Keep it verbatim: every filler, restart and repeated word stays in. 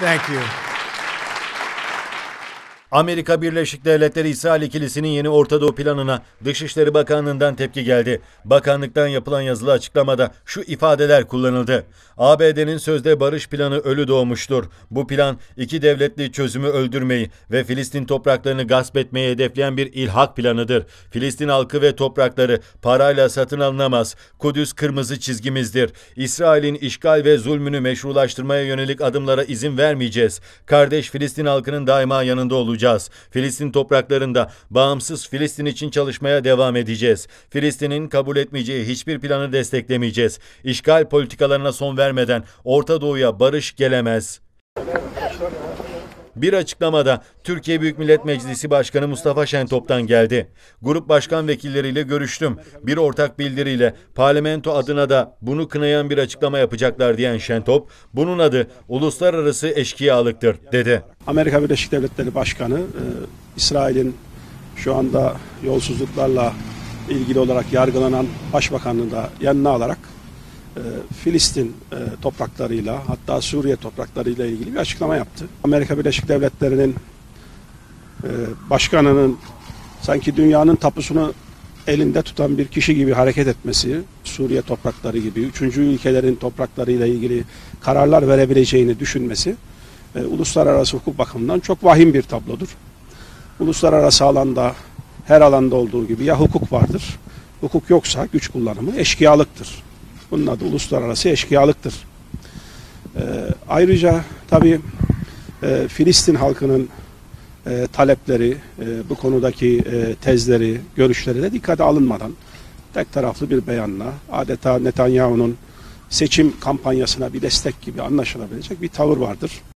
Thank you. Amerika Birleşik Devletleri İsrail ikilisinin yeni Orta Doğu planına Dışişleri Bakanlığı'ndan tepki geldi. Bakanlıktan yapılan yazılı açıklamada şu ifadeler kullanıldı. A B D'nin sözde barış planı ölü doğmuştur. Bu plan iki devletli çözümü öldürmeyi ve Filistin topraklarını gasp etmeyi hedefleyen bir ilhak planıdır. Filistin halkı ve toprakları parayla satın alınamaz. Kudüs kırmızı çizgimizdir. İsrail'in işgal ve zulmünü meşrulaştırmaya yönelik adımlara izin vermeyeceğiz. Kardeş Filistin halkının daima yanında olacağız. Filistin topraklarında bağımsız Filistin için çalışmaya devam edeceğiz. Filistin'in kabul etmeyeceği hiçbir planı desteklemeyeceğiz. İşgal politikalarına son vermeden Orta Doğu'ya barış gelemez. Bir açıklamada Türkiye Büyük Millet Meclisi Başkanı Mustafa Şentop'tan geldi. Grup başkan vekilleriyle görüştüm. Bir ortak bildiriyle parlamento adına da bunu kınayan bir açıklama yapacaklar diyen Şentop, bunun adı uluslararası eşkıyalıktır dedi. Amerika Birleşik Devletleri Başkanı, e, İsrail'in şu anda yolsuzluklarla ilgili olarak yargılanan başbakanını da yanına alarak Filistin topraklarıyla, hatta Suriye topraklarıyla ilgili bir açıklama yaptı. Amerika Birleşik Devletleri'nin başkanının sanki dünyanın tapusunu elinde tutan bir kişi gibi hareket etmesi, Suriye toprakları gibi üçüncü ülkelerin topraklarıyla ilgili kararlar verebileceğini düşünmesi uluslararası hukuk bakımından çok vahim bir tablodur. Uluslararası alanda, her alanda olduğu gibi ya hukuk vardır, hukuk yoksa güç kullanımı eşkıyalıktır. Bunun adı uluslararası eşkıyalıktır. Ee, ayrıca tabii e, Filistin halkının e, talepleri, e, bu konudaki e, tezleri, görüşleri de dikkate alınmadan tek taraflı bir beyanla adeta Netanyahu'nun seçim kampanyasına bir destek gibi anlaşılabilecek bir tavır vardır.